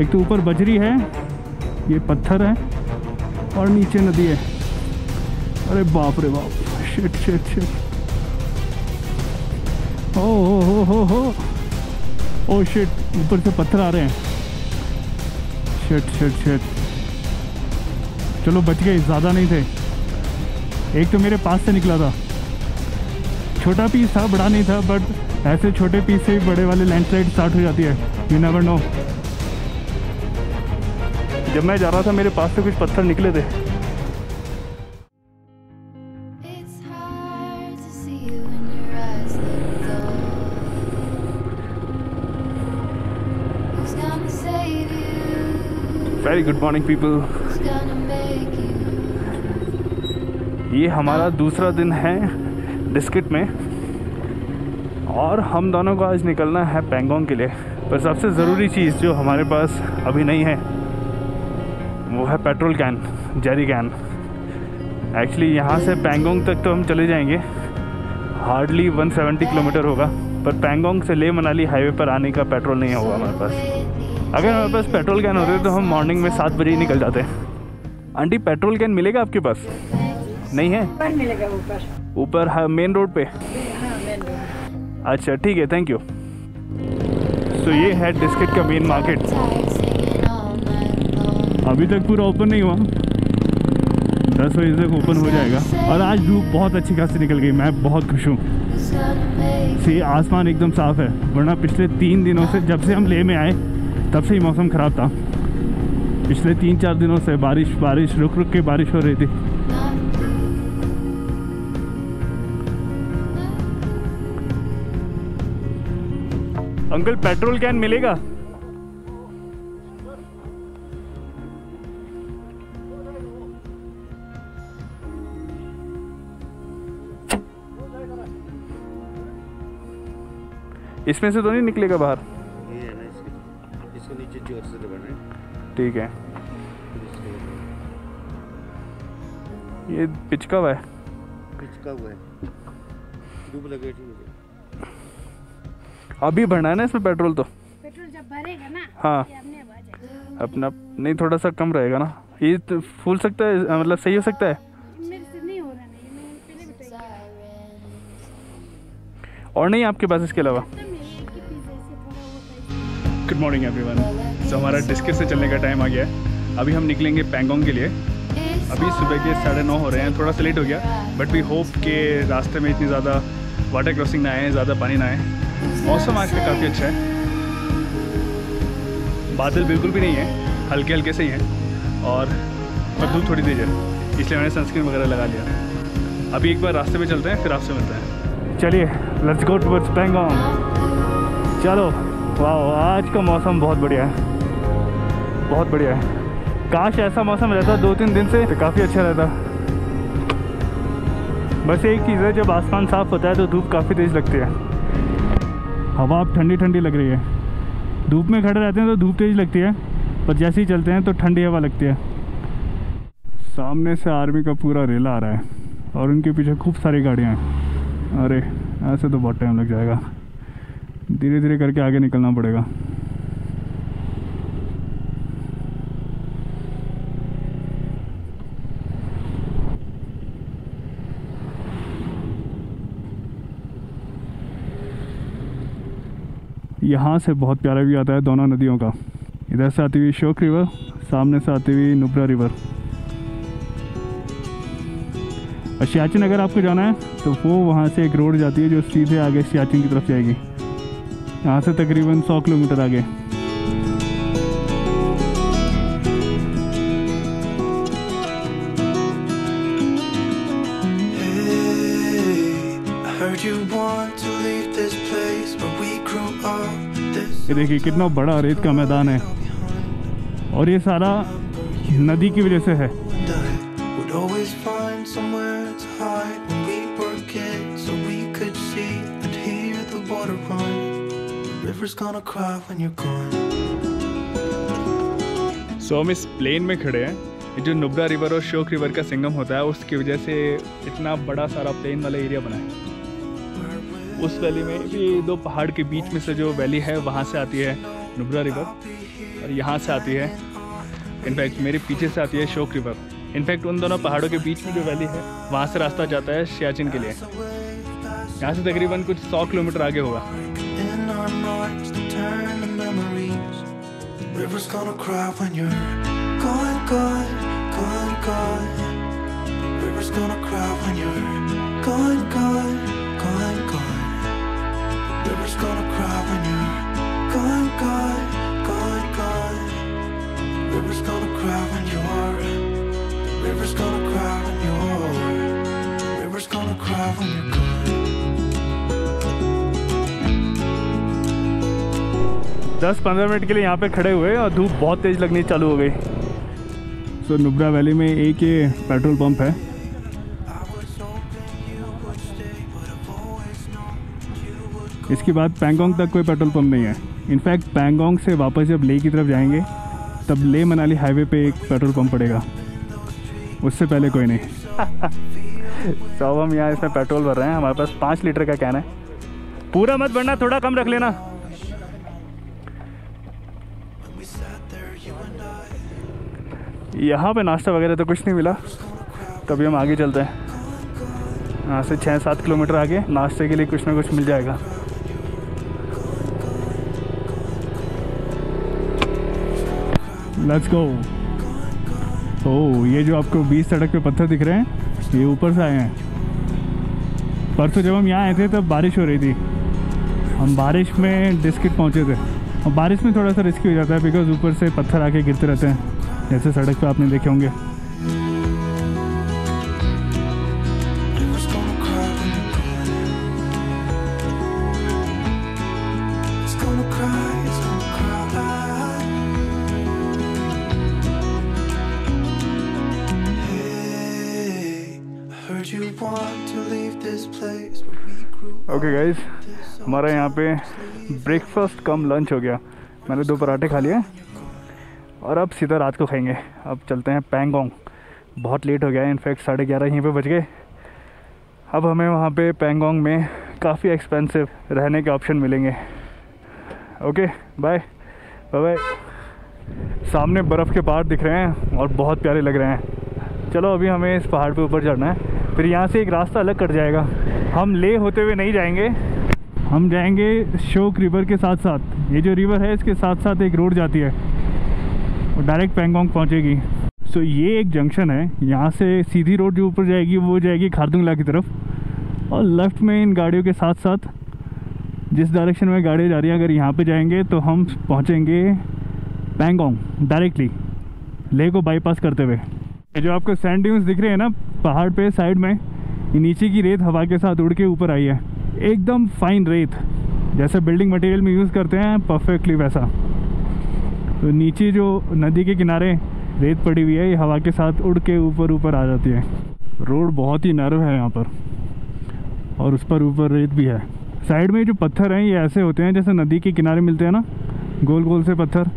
एक तो ऊपर बजरी है, ये पत्थर है और नीचे नदी है। अरे बाप रे बाप, शिट शिट शिट, ओ हो हो हो हो, ओ शिट, ऊपर से पत्थर आ रहे हैं, शिट शिट शिट। चलो बच गए, ज़्यादा नहीं थे। एक तो मेरे पास से निकला था, छोटा पीस था, बड़ा नहीं था, बट ऐसे छोटे पीस से ही बड़े वाले लैंडस्लाइड स्टार्ट हो जाती है, यू नेवर नो। जब मैं जा रहा था मेरे पास से कुछ पत्थर निकले थे। Very good morning people. ये हमारा दूसरा दिन है डिस्किट में और हम दोनों को आज निकलना है पैंगोंग के लिए। पर सबसे ज़रूरी चीज़ जो हमारे पास अभी नहीं है वो है petrol can, jerry can. Actually यहाँ से पैंगोंग तक तो हम चले जाएंगे, हार्डली 170 किलोमीटर होगा, पर पैंगोंग से लेह मनाली हाईवे पर आने का पेट्रोल नहीं होगा हमारे पास। अगर हमारे पास पेट्रोल कैन होते तो हम मॉर्निंग में 7 बजे ही निकल जाते। आंटी पेट्रोल कैन मिलेगा आपके पास? नहीं है? मिलेगा ऊपर, ऊपर हाँ, मेन रोड पे। अच्छा ठीक है, थैंक यू। तो ये है डिस्किट का मेन मार्केट, अभी तक पूरा ओपन नहीं हुआ, 10 बजे तक ओपन हो जाएगा। और आज धूप बहुत अच्छी खासी निकल गई, मैं बहुत खुश हूँ। सी आसमान एकदम साफ़ है, वरना पिछले 3 दिनों से, जब से हम लेह में आए तब से ही मौसम ख़राब था। पिछले 3-4 दिनों से बारिश रुक के बारिश हो रही थी। अंकल पेट्रोल कैन मिलेगा? इसमें से तो नहीं निकलेगा बाहर? ये है ना, इसके नीचे जोर से दबाना है। ठीक है, ये पिचका हुआ है, पिचका हुआ है, डूब लगे। ठीक है, अभी भरना है ना इसमें पेट्रोल? तो पेट्रोल जब भरेगा ना, हाँ अपना नहीं, थोड़ा सा कम रहेगा ना। ये तो फूल सकता है, मतलब सही हो सकता है। और नहीं आपके पास इसके अलावा? Good morning everyone. सो हमारा डिस्किट से चलने का टाइम आ गया है, अभी हम निकलेंगे पैंगोंग के लिए। अभी सुबह के 9:30 हो रहे हैं, थोड़ा सा लेट हो गया, बट वी होप के रास्ते में इतनी ज़्यादा वाटर क्रॉसिंग ना आए, ज़्यादा पानी ना आए। मौसम आज का काफ़ी अच्छा है, बादल बिल्कुल भी नहीं है, हल्के हल्के से ही हैं, और धूप थोड़ी तेज है, इसलिए मैंने सनस्क्रीन वगैरह लगा लिया। अभी एक बार रास्ते में चलते हैं, फिर आपसे मिलते हैं। चलिए लेट्स गो टुवर्ड्स पैंगोंग। चलो, वाह आज का मौसम बहुत बढ़िया है, बहुत बढ़िया है। काश ऐसा मौसम रहता 2-3 दिन से, तो काफ़ी अच्छा रहता। बस एक चीज़ है, जब आसमान साफ होता है तो धूप काफ़ी तेज़ लगती है। हवा अब ठंडी ठंडी लग रही है। धूप में खड़े रहते हैं तो धूप तेज़ लगती है, पर जैसे ही चलते हैं तो ठंडी हवा लगती है। सामने से आर्मी का पूरा रेला आ रहा है और उनके पीछे खूब सारी गाड़ियाँ हैं। अरे ऐसे तो बहुत टाइम लग जाएगा, धीरे धीरे करके आगे निकलना पड़ेगा। यहाँ से बहुत प्यारा व्यू आता है दोनों नदियों का, इधर से आती हुई श्योक रिवर, सामने से आती हुई नुब्रा रिवर। और सियाचिन अगर आपको जाना है तो वो वहाँ से एक रोड जाती है जो सीधे आगे सियाचिन की तरफ जाएगी, यहाँ से तकरीबन 100 किलोमीटर आगे। ये देखिए कितना बड़ा रेत का मैदान है, और ये सारा नदी की वजह से है। So, हम इस प्लेन में खड़े हैं, जो नुब्रा रिवर और श्योक रिवर का संगम होता है, उसकी वजह से इतना बड़ा सारा प्लेन वाला एरिया बना है। उस वैली में भी 2 पहाड़ के बीच में से जो वैली है, वहाँ से आती है नुब्रा रिवर, और यहाँ से आती है, इनफैक्ट मेरे पीछे से आती है श्योक रिवर। इनफैक्ट उन दोनों पहाड़ों के बीच में जो वैली है वहाँ से रास्ता जाता है सियाचिन के लिए। यहाँ से तकरीबन कुछ 100 किलोमीटर आगे होगा। दस 15 मिनट के लिए यहाँ पे खड़े हुए और धूप बहुत तेज़ लगनी चालू हो गई। सो नुब्रा वैली में एक ही पेट्रोल पंप है। इसके बाद पैंगोंग तक कोई पेट्रोल पंप नहीं है। इनफैक्ट पैंगोंग से वापस जब लेह की तरफ जाएंगे तब लेह मनाली हाईवे पे एक पेट्रोल पंप पड़ेगा, उससे पहले कोई नहीं। सो हम यहाँ इसमें पेट्रोल भर रहे हैं। हमारे पास 5 लीटर का कैन है। पूरा मत भरना, थोड़ा कम रख लेना। यहाँ पे नाश्ता वगैरह तो कुछ नहीं मिला, तभी हम आगे चलते हैं। यहाँ से 6-7 किलोमीटर आगे नाश्ते के लिए कुछ ना कुछ मिल जाएगा। Let's go. ओह, ये जो आपको बीच सड़क पे पत्थर दिख रहे हैं ये ऊपर से आए हैं। परसों जब हम यहाँ आए थे तब बारिश हो रही थी। हम बारिश में डिस्किट पहुँचे थे और बारिश में थोड़ा सा रिस्की हो जाता है बिकॉज ऊपर से पत्थर आके गिरते रहते हैं, जैसे सड़क पे आपने देखे होंगे। ओके गाइज, हमारा यहाँ पे ब्रेकफास्ट कम लंच हो गया। मैंने 2 पराठे खा लिए और अब सीधा रात को खाएंगे। अब चलते हैं पैंगोंग। बहुत लेट हो गया है, इनफैक्ट 11:30 यहीं पे बज गए। अब हमें वहाँ पे पैंगोंग में काफ़ी एक्सपेंसिव रहने के ऑप्शन मिलेंगे। Okay, bye bye. सामने बर्फ़ के पहाड़ दिख रहे हैं और बहुत प्यारे लग रहे हैं। चलो अभी हमें इस पहाड़ पे ऊपर चढ़ना है, फिर यहाँ से एक रास्ता अलग कट जाएगा। हम लेह होते हुए नहीं जाएंगे, हम जाएँगे श्योक रिवर के साथ साथ। ये जो रिवर है इसके साथ साथ एक रोड जाती है, डायरेक्ट पैंगोंग पहुंचेगी। सो ये एक जंक्शन है। यहाँ से सीधी रोड जो ऊपर जाएगी वो जाएगी खारदुंग ला की तरफ, और लेफ़्ट में इन गाड़ियों के साथ साथ जिस डायरेक्शन में गाड़ियाँ जा रही हैं, अगर यहाँ पे जाएंगे तो हम पहुँचेंगे पैंगोंग डायरेक्टली, लेह को बाईपास करते हुए। जो आपको सैंड ड्यून्स दिख रहे हैं ना पहाड़ पे साइड में, नीचे की रेत हवा के साथ उड़ के ऊपर आई है। एकदम फाइन रेत, जैसे बिल्डिंग मटेरियल में यूज़ करते हैं परफेक्टली वैसा। तो नीचे जो नदी के किनारे रेत पड़ी हुई है, ये हवा के साथ उड़ के ऊपर ऊपर आ जाती है। रोड बहुत ही नर्व है यहाँ पर, और उस पर ऊपर रेत भी है। साइड में जो पत्थर हैं ये ऐसे होते हैं जैसे नदी के किनारे मिलते हैं ना, गोल गोल से पत्थर।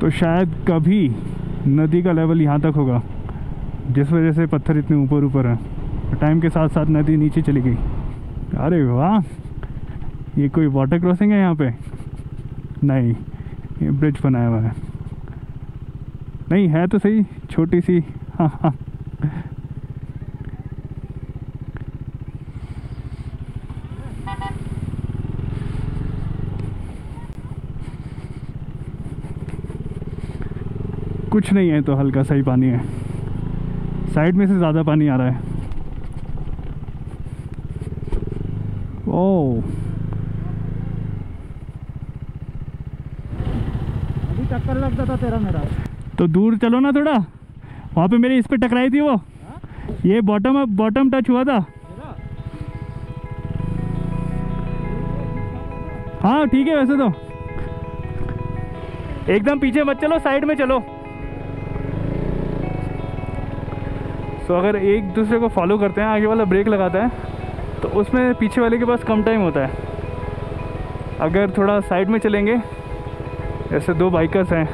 तो शायद कभी नदी का लेवल यहाँ तक होगा, जिस वजह से पत्थर इतने ऊपर ऊपर हैं। टाइम के साथ साथ नदी नीचे चली गई। अरे वाह, ये कोई वाटर क्रॉसिंग है यहाँ पर? नहीं, ये ब्रिज बनाया हुआ है। नहीं है तो सही, छोटी सी। हाँ। कुछ नहीं है तो हल्का सा ही पानी है। साइड में से ज़्यादा पानी आ रहा है। ओह, टक्कर लगता था तेरा मेरा। तो दूर चलो ना थोड़ा, वहाँ पे मेरी इस पे टकराई थी वो हा? ये बॉटम टच हुआ था। हाँ ठीक है, वैसे तो एकदम पीछे मत चलो, साइड में चलो। तो अगर एक दूसरे को फॉलो करते हैं, आगे वाला ब्रेक लगाता है तो उसमें पीछे वाले के पास कम टाइम होता है। अगर थोड़ा साइड में चलेंगे, ऐसे 2 बाइकर्स हैं,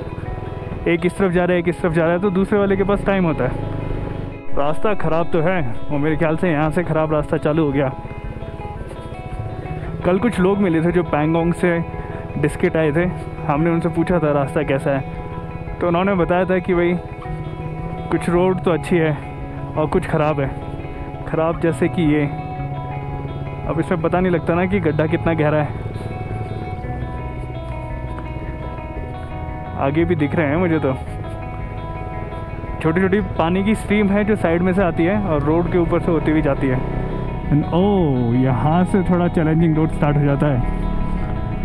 एक इस तरफ जा रहा है एक इस तरफ जा रहा है, तो दूसरे वाले के पास टाइम होता है। रास्ता ख़राब तो है, और मेरे ख्याल से यहाँ से ख़राब रास्ता चालू हो गया। कल कुछ लोग मिले थे जो पैंगोंग से डिस्किट आए थे, हमने उनसे पूछा था रास्ता कैसा है, तो उन्होंने बताया था कि भाई कुछ रोड तो अच्छी है और कुछ ख़राब है। ख़राब जैसे कि ये, अब इसमें पता नहीं लगता ना कि गड्ढा कितना गहरा है। आगे भी दिख रहे हैं मुझे तो छोटी छोटी पानी की स्ट्रीम है जो साइड में से आती है और रोड के ऊपर से होती हुई जाती है। ओह, यहाँ से थोड़ा चैलेंजिंग रोड स्टार्ट हो जाता है।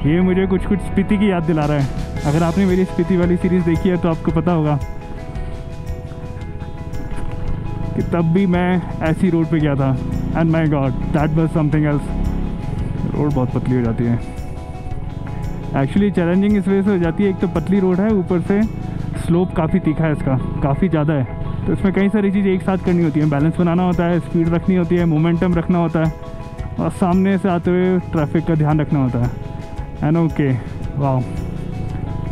ये मुझे कुछ कुछ स्पीति की याद दिला रहा है। अगर आपने मेरी स्पीति वाली सीरीज़ देखी है तो आपको पता होगा कि तब भी मैं ऐसी रोड पे गया था, and my God that was something else. Road बहुत पतली हो जाती है एक्चुअली। चैलेंजिंग इस वजह से हो जाती है, एक तो पतली रोड है, ऊपर से स्लोप काफ़ी तीखा है, इसका काफ़ी ज़्यादा है, तो इसमें कई सारी चीज़ें एक साथ करनी होती हैं। बैलेंस बनाना होता है, स्पीड रखनी होती है, मोमेंटम रखना होता है, और सामने से आते हुए ट्रैफिक का ध्यान रखना होता है। एंड ओके, वाह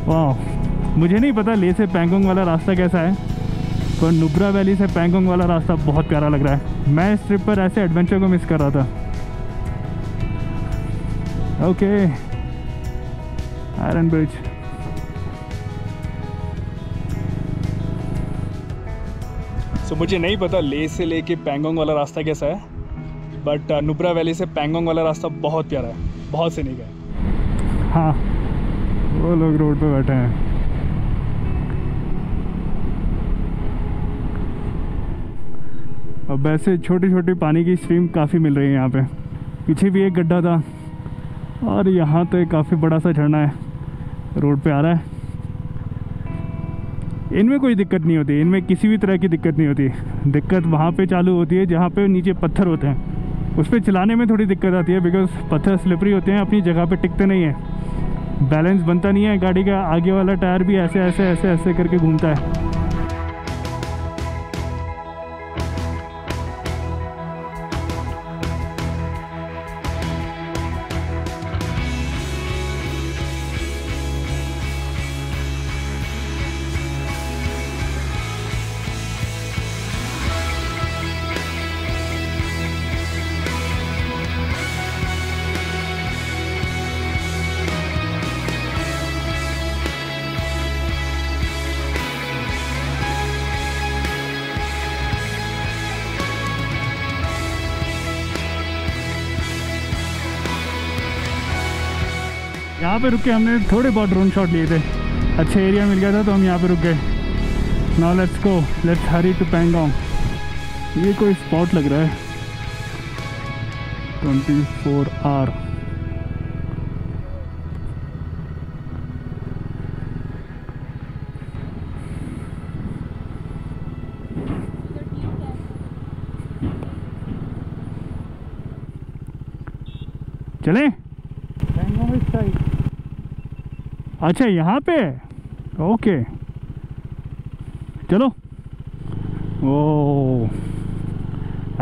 वाह, मुझे नहीं पता लेह से पैंगोंग वाला रास्ता कैसा है, पर नुब्रा वैली से पैंगोंग वाला रास्ता बहुत प्यारा लग रहा है। मैं इस ट्रिप पर ऐसे एडवेंचर को मिस कर रहा था। Okay, iron bridge. तो मुझे नहीं पता लेह से लेके पैंगोंग वाला रास्ता कैसा है, बट नुब्रा वैली से पैंगोंग वाला रास्ता बहुत प्यारा है, बहुत सीनिक है। हाँ, वो लोग रोड पे बैठे हैं। अब वैसे छोटी छोटी पानी की स्ट्रीम काफ़ी मिल रही है यहाँ पे। पीछे भी एक गड्ढा था और यहाँ तो एक काफ़ी बड़ा सा झरना है, रोड पे आ रहा है। इनमें कोई दिक्कत नहीं होती, इनमें किसी भी तरह की दिक्कत नहीं होती। दिक्कत वहाँ पे चालू होती है जहाँ पे नीचे पत्थर होते हैं। उस पर चलाने में थोड़ी दिक्कत आती है, बिकॉज पत्थर स्लिपरी होते हैं, अपनी जगह पे टिकते नहीं है, बैलेंस बनता नहीं है, गाड़ी का आगे वाला टायर भी ऐसे ऐसे ऐसे ऐसे करके घूमता है। यहाँ पे रुक के हमने थोड़े बहुत ड्रोन शॉट लिए थे, अच्छे एरिया मिल गया था तो हम यहाँ पे रुक गए। Now let's go, let's hurry to Pangong. ये कोई स्पॉट लग रहा है 24 आवर। चले पैंगोंग इस साइड। अच्छा, यहाँ पे ओके, चलो। वो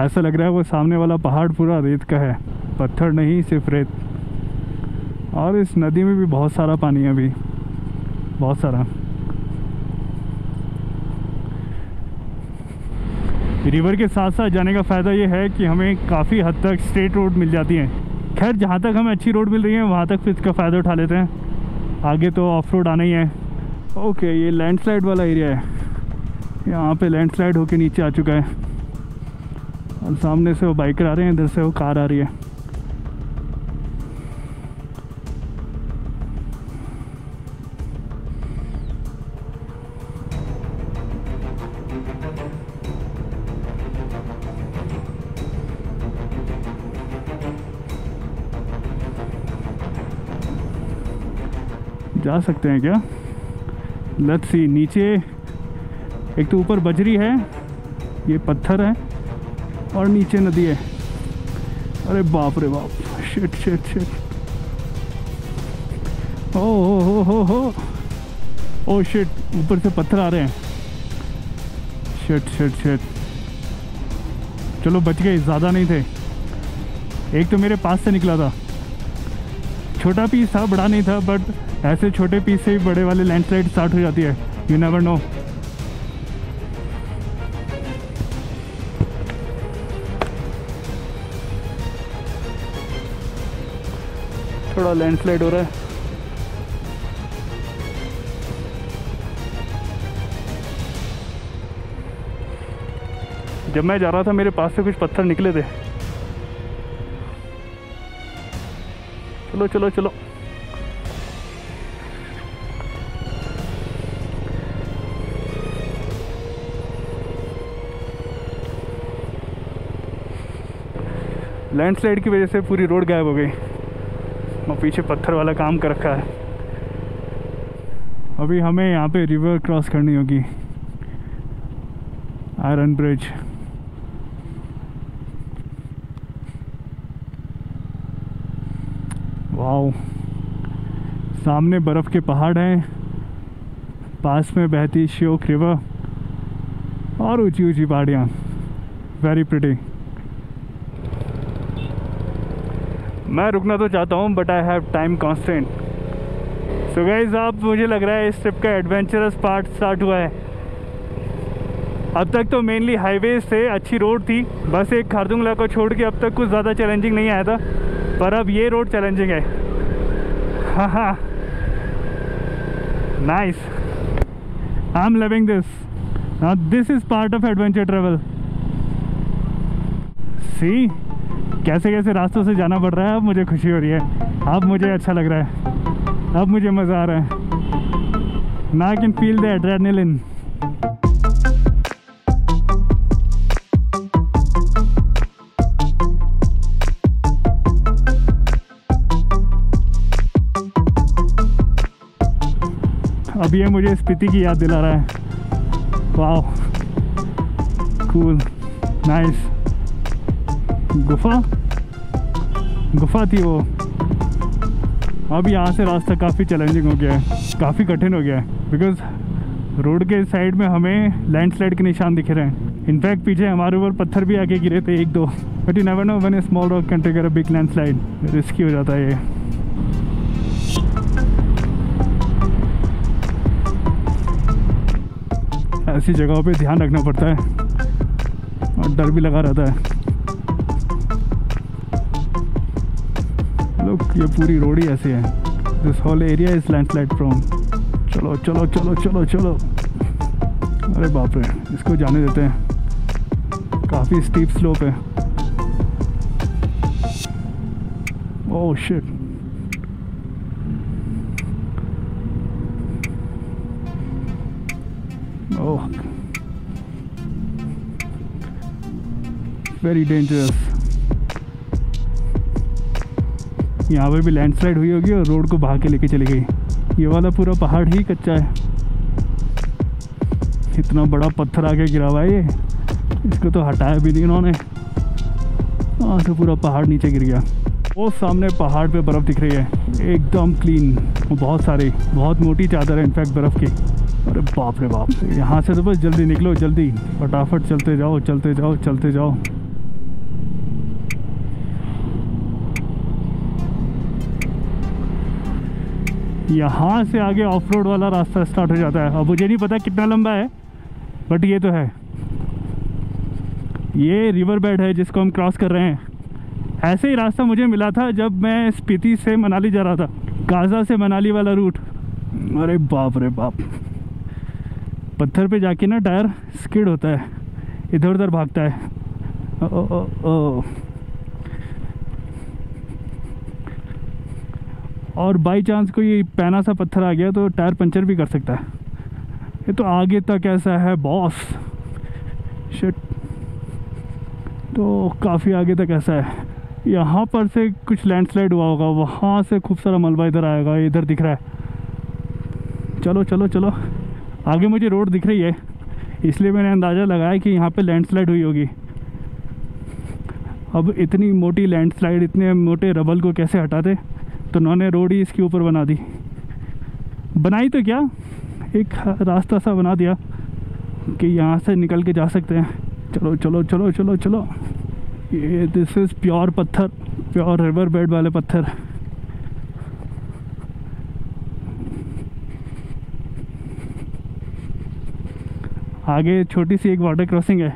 ऐसा लग रहा है वो सामने वाला पहाड़ पूरा रेत का है, पत्थर नहीं, सिर्फ रेत। और इस नदी में भी बहुत सारा पानी है अभी, बहुत सारा। रिवर के साथ साथ जाने का फ़ायदा ये है कि हमें काफ़ी हद तक स्ट्रेट रोड मिल जाती है। खैर, जहाँ तक हमें अच्छी रोड मिल रही है वहाँ तक फिर इसका फ़ायदा उठा लेते हैं, आगे तो ऑफ रोड आना ही है। ओके, ये लैंडस्लाइड वाला एरिया है, यहाँ पे लैंडस्लाइड होके नीचे आ चुका है, और सामने से वो बाइकर आ रहे हैं, इधर से वो कार आ रही है। जा सकते हैं क्या? Let's see. नीचे एक तो ऊपर बजरी है, ये पत्थर है, और नीचे नदी है। अरे बाप रे बाप, शिट शिट शिट, ओ हो हो हो हो, ओ शिट, ऊपर से पत्थर आ रहे हैं, शिट शिट शिट। चलो बच गए, ज़्यादा नहीं थे। एक तो मेरे पास से निकला था, छोटा पीस था, बड़ा नहीं था, बट ऐसे छोटे पीस से ही बड़े वाले लैंडस्लाइड स्टार्ट हो जाती है, यू नेवर नो। थोड़ा लैंडस्लाइड हो रहा है। जब मैं जा रहा था मेरे पास से कुछ पत्थर निकले थे। चलो चलो चलो, लैंडस्लाइड की वजह से पूरी रोड गायब हो गई और पीछे पत्थर वाला काम कर रखा है। अभी हमें यहाँ पे रिवर क्रॉस करनी होगी, आयरन ब्रिज। वाओ, सामने बर्फ़ के पहाड़ हैं, पास में बहती श्योक रिवर और ऊंची ऊंची पहाड़ियाँ। Very pretty. मैं रुकना तो चाहता हूँ but I have time constant. So guys, आप मुझे लग रहा है इस ट्रिप का एडवेंचरस पार्ट स्टार्ट हुआ है। अब तक तो मेनली हाईवे से अच्छी रोड थी, बस एक खारदुंग ला को छोड़ के अब तक कुछ ज़्यादा चैलेंजिंग नहीं आया था, पर अब ये रोड चैलेंजिंग है। हाँ हाँ, nice, I am loving this. This is part of adventure travel. See कैसे कैसे रास्तों से जाना पड़ रहा है। अब मुझे खुशी हो रही है, अब मुझे अच्छा लग रहा है, अब मुझे मज़ा आ रहा है। Now I can feel the adrenaline. अब ये मुझे स्पीति की याद दिला रहा है। वाह, कूल, नाइस। गुफा गुफा थी वो। अब यहाँ से रास्ता काफ़ी चैलेंजिंग हो गया है, काफ़ी कठिन हो गया है, बिकॉज रोड के साइड में हमें लैंडस्लाइड के निशान दिखे रहे हैं। इनफैक्ट पीछे हमारे ऊपर पत्थर भी आके गिरे थे एक दो। But you never know when a small rock can trigger a big landslide. Risky हो जाता है ये। ऐसी जगहों पे ध्यान रखना पड़ता है और डर भी लगा रहता है। लोग, ये पूरी रोड ही ऐसी है। This whole area is landslide prone. चलो चलो चलो चलो चलो। अरे बाप रे, इसको जाने देते हैं, काफ़ी स्टीप स्लोप है। Oh shit, oh, very dangerous. यहाँ पर भी लैंडस्लाइड हुई होगी और रोड को बहा के लेके चली गई। ये वाला पूरा पहाड़ ही कच्चा है, इतना बड़ा पत्थर आके गिरा हुआ है ये, इसको तो हटाया भी नहीं इन्होंने। वहाँ से पूरा पहाड़ नीचे गिर गया। वो सामने पहाड़ पे बर्फ़ दिख रही है, एकदम क्लीन, बहुत सारी, बहुत मोटी चादर है इनफैक्ट बर्फ़ की। अरे बाप रे बाप, यहाँ से तो बस जल्दी निकलो, जल्दी फटाफट चलते जाओ चलते जाओ चलते जाओ। यहाँ से आगे ऑफ रोड वाला रास्ता स्टार्ट हो जाता है। अब मुझे नहीं पता कितना लंबा है, बट ये तो है, ये रिवर बेड है जिसको हम क्रॉस कर रहे हैं। ऐसे ही रास्ता मुझे मिला था जब मैं स्पीति से मनाली जा रहा था, काजा से मनाली वाला रूट। अरे बाप रे बाप, पत्थर पे जाके ना टायर स्किड होता है, इधर उधर भागता है। ओ, ओ, ओ। और बाय चांस कोई पैना सा पत्थर आ गया तो टायर पंचर भी कर सकता है। ये तो आगे तक ऐसा है बॉस, शिट, तो काफ़ी आगे तक ऐसा है। यहाँ पर से कुछ लैंडस्लाइड हुआ होगा, वहाँ से खूब सारा मलबा इधर आएगा, इधर दिख रहा है। चलो चलो चलो, आगे मुझे रोड दिख रही है, इसलिए मैंने अंदाज़ा लगाया कि यहाँ पे लैंडस्लाइड हुई होगी। अब इतनी मोटी लैंडस्लाइड, इतने मोटे रबल को कैसे हटाते, तो उन्होंने रोड ही इसके ऊपर बना दी। बनाई तो क्या, एक रास्ता सा बना दिया कि यहाँ से निकल के जा सकते हैं। चलो चलो चलो चलो चलो। ये दिस इज़ प्योर पत्थर, प्योर रिवर बेड वाले पत्थर। आगे छोटी सी एक वाटर क्रॉसिंग है,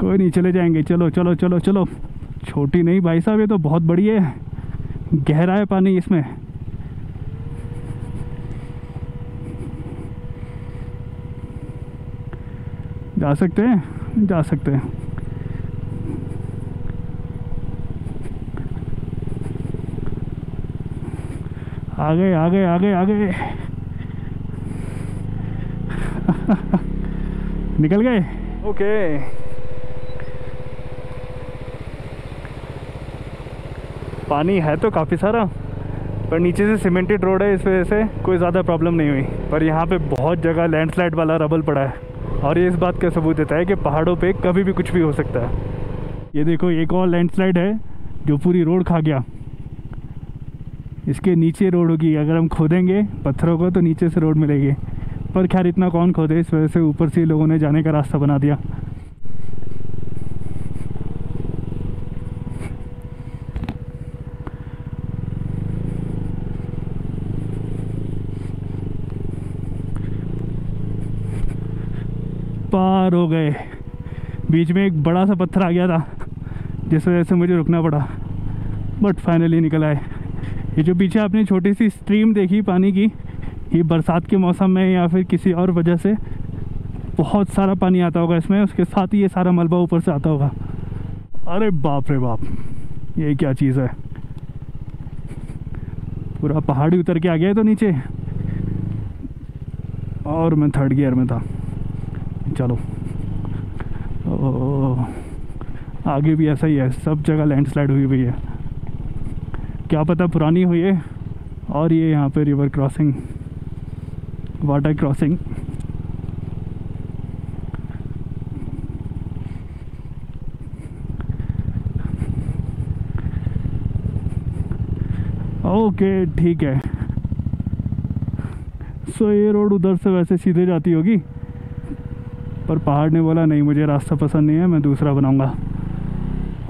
कोई नहीं, चले जाएंगे। चलो चलो चलो चलो। छोटी नहीं भाई साहब, ये तो बहुत बड़ी है, गहरा है पानी इसमें। जा सकते हैं, जा सकते हैं। आगे आगे आगे आगे निकल गए। ओके पानी है तो काफ़ी सारा, पर नीचे से सीमेंटेड रोड है, इस वजह से कोई ज़्यादा प्रॉब्लम नहीं हुई। पर यहाँ पे बहुत जगह लैंडस्लाइड वाला रबल पड़ा है, और ये इस बात का सबूत देता है कि पहाड़ों पे कभी भी कुछ भी हो सकता है। ये देखो एक और लैंडस्लाइड है जो पूरी रोड खा गया। इसके नीचे रोड होगी, अगर हम खोदेंगे पत्थरों को तो नीचे से रोड मिलेगी, पर खैर इतना कौन खोदे, इस वजह से ऊपर से लोगों ने जाने का रास्ता बना दिया। पार हो गए। बीच में एक बड़ा सा पत्थर आ गया था जिस वजह से मुझे रुकना पड़ा, बट फाइनली निकल आए। ये जो पीछे आपने छोटी सी स्ट्रीम देखी पानी की, ये बरसात के मौसम में या फिर किसी और वजह से बहुत सारा पानी आता होगा इसमें, उसके साथ ही ये सारा मलबा ऊपर से आता होगा। अरे बाप रे बाप, ये क्या चीज़ है, पूरा पहाड़ी उतर के आ गया है तो नीचे, और मैं थर्ड गियर में था। चलो आगे भी ऐसा ही है, सब जगह लैंडस्लाइड हुई हुई है, क्या पता पुरानी हुई है। और ये यहाँ पे river crossing, water crossing, okay ठीक है। सो ये रोड उधर से वैसे सीधे जाती होगी, पर पहाड़ ने बोला नहीं मुझे रास्ता पसंद नहीं है, मैं दूसरा बनाऊंगा,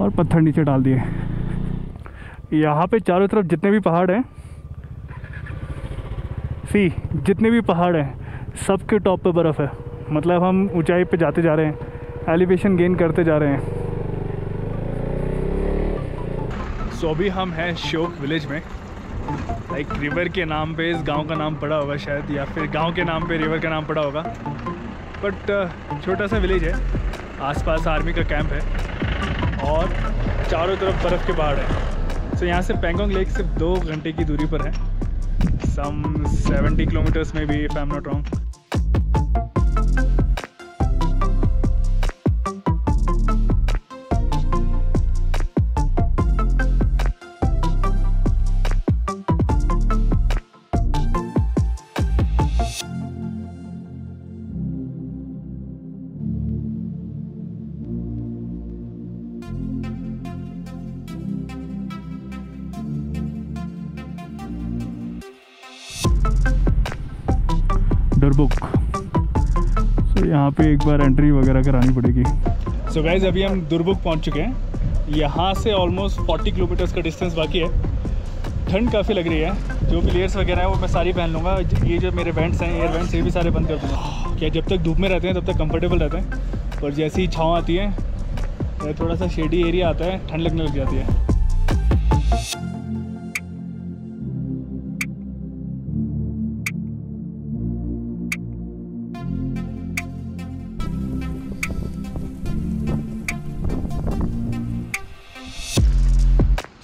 और पत्थर नीचे डाल दिए। यहाँ पे चारों तरफ जितने भी पहाड़ हैं, जितने भी पहाड़ हैं, सबके टॉप पे बर्फ़ है। मतलब हम ऊंचाई पे जाते जा रहे हैं, एलिवेशन गेन करते जा रहे हैं। सो अभी हम हैं श्योक विलेज में, लाइक रिवर के नाम पे इस गांव का नाम पड़ा होगा शायद, या फिर गांव के नाम पे रिवर का नाम पड़ा होगा, बट छोटा सा विलेज है। आसपास आर्मी का कैंप है और चारों तरफ बर्फ़ के पहाड़ हैं। सो यहाँ से पैंगोंग लेक सिर्फ 2 घंटे की दूरी पर है, सम 70 किलोमीटर्स में भी, if I am not wrong. Durbuk, so यहाँ पे एक बार एंट्री वगैरह करानी पड़ेगी। सो गाइज अभी हम दुर्बुक पहुँच चुके हैं। यहाँ से ऑलमोस्ट 40 किलोमीटर्स का डिस्टेंस बाकी है। ठंड काफ़ी लग रही है, जो भी लेयर्स वगैरह है वो मैं सारी पहन लूँगा। ये जो मेरे वेंट्स हैं, एयर वेंट्स, ये भी सारे बंद कर दूँगा। क्या जब तक धूप में रहते हैं तब तक कंफर्टेबल रहते हैं, और जैसे ही छाँव आती है, थोड़ा सा शेडी एरिया आता है, ठंड लगने लग जाती है।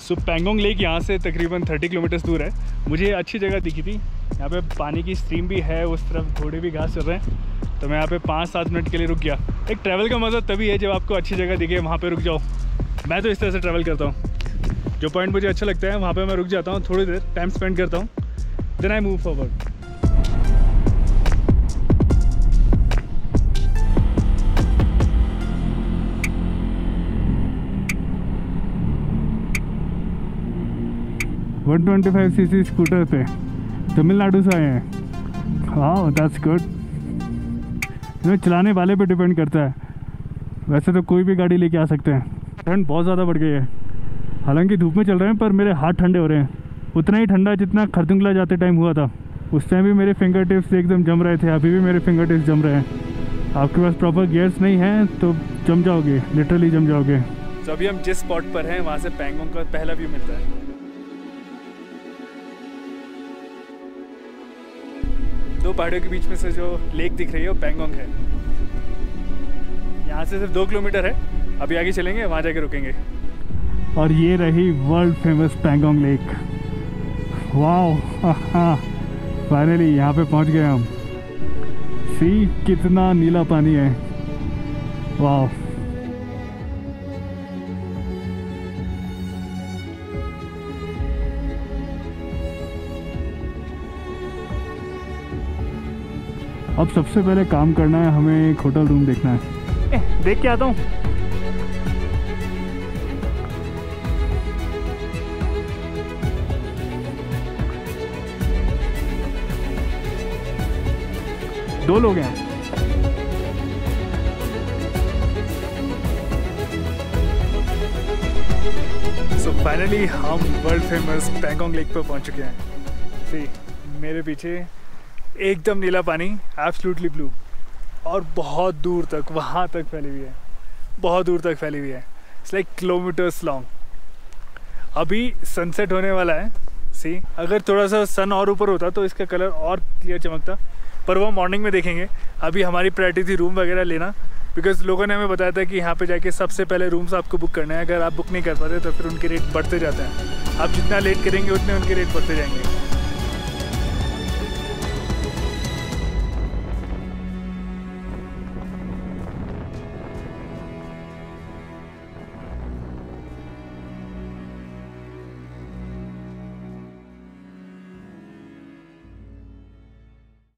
सो पैंगोंग लेक यहाँ से तकरीबन 30 किलोमीटर्स दूर है। मुझे अच्छी जगह दिखी थी, यहाँ पे पानी की स्ट्रीम भी है, उस तरफ घोड़े भी घास चल रहे हैं, तो मैं यहाँ पे 5-7 मिनट के लिए रुक गया। एक ट्रैवल का मज़ा तभी है जब आपको अच्छी जगह दिखे, वहाँ पे रुक जाओ। मैं तो इस तरह से ट्रैवल करता हूँ, जो पॉइंट मुझे अच्छा लगता है वहाँ पर मैं रुक जाता हूँ, थोड़ी देर टाइम स्पेंड करता हूँ, then I move forward. One 125cc scooter पे तमिलनाडु से आए हैं। हाँ दैट्स गुड। इन्हें चलाने वाले पे डिपेंड करता है, वैसे तो कोई भी गाड़ी लेके आ सकते हैं। ठंड बहुत ज़्यादा बढ़ गई है, हालांकि धूप में चल रहे हैं, पर मेरे हाथ ठंडे हो रहे हैं। उतना ही ठंडा जितना खरदुंग ला जाते टाइम हुआ था, उस टाइम भी मेरे फिंगर टिप्स एकदम जम रहे थे, अभी भी मेरे फिंगर टिप्स जम रहे हैं। आपके पास प्रॉपर गियर्स नहीं हैं तो जम जाओगे, लिटरली जम जाओगे। तो अभी हम जिस स्पॉट पर हैं वहाँ से पैंगोंग का पहला व्यू मिलता है। दो पहाड़ों के बीच में से जो लेक दिख रही है वो पैंगोंग है। यहाँ यहाँ से सिर्फ 2 किलोमीटर है। अभी आगे चलेंगे, वहाँ जाके रुकेंगे। और ये रही वर्ल्ड फेमस पैंगोंग लेक। वाह, फाइनली यहाँ पे पहुँच गए हम। सी कितना नीला पानी है। वाह, अब सबसे पहले काम करना है, हमें एक होटल रूम देखना है। देख के आता हूँ। दो लोग हैं। सो फाइनली हम वर्ल्ड फेमस पैंगोंग लेक पर पहुंच चुके हैं। सी, मेरे पीछे एकदम नीला पानी, एब्सोल्युटली ब्लू, और बहुत दूर तक, वहाँ तक फैली हुई है, बहुत दूर तक फैली हुई है। It's like kilometres long. अभी सनसेट होने वाला है। सी, अगर थोड़ा सा सन और ऊपर होता तो इसका कलर और क्लियर चमकता, पर वो मॉर्निंग में देखेंगे। अभी हमारी प्रायोरिटी थी रूम वगैरह लेना, बिकॉज लोगों ने हमें बताया था कि यहाँ पे जाके सबसे पहले रूम्स आपको बुक करना है। अगर आप बुक नहीं कर पाते तो फिर उनके रेट बढ़ते जाते हैं। आप जितना लेट करेंगे उतने उनके रेट बढ़ते जाएंगे।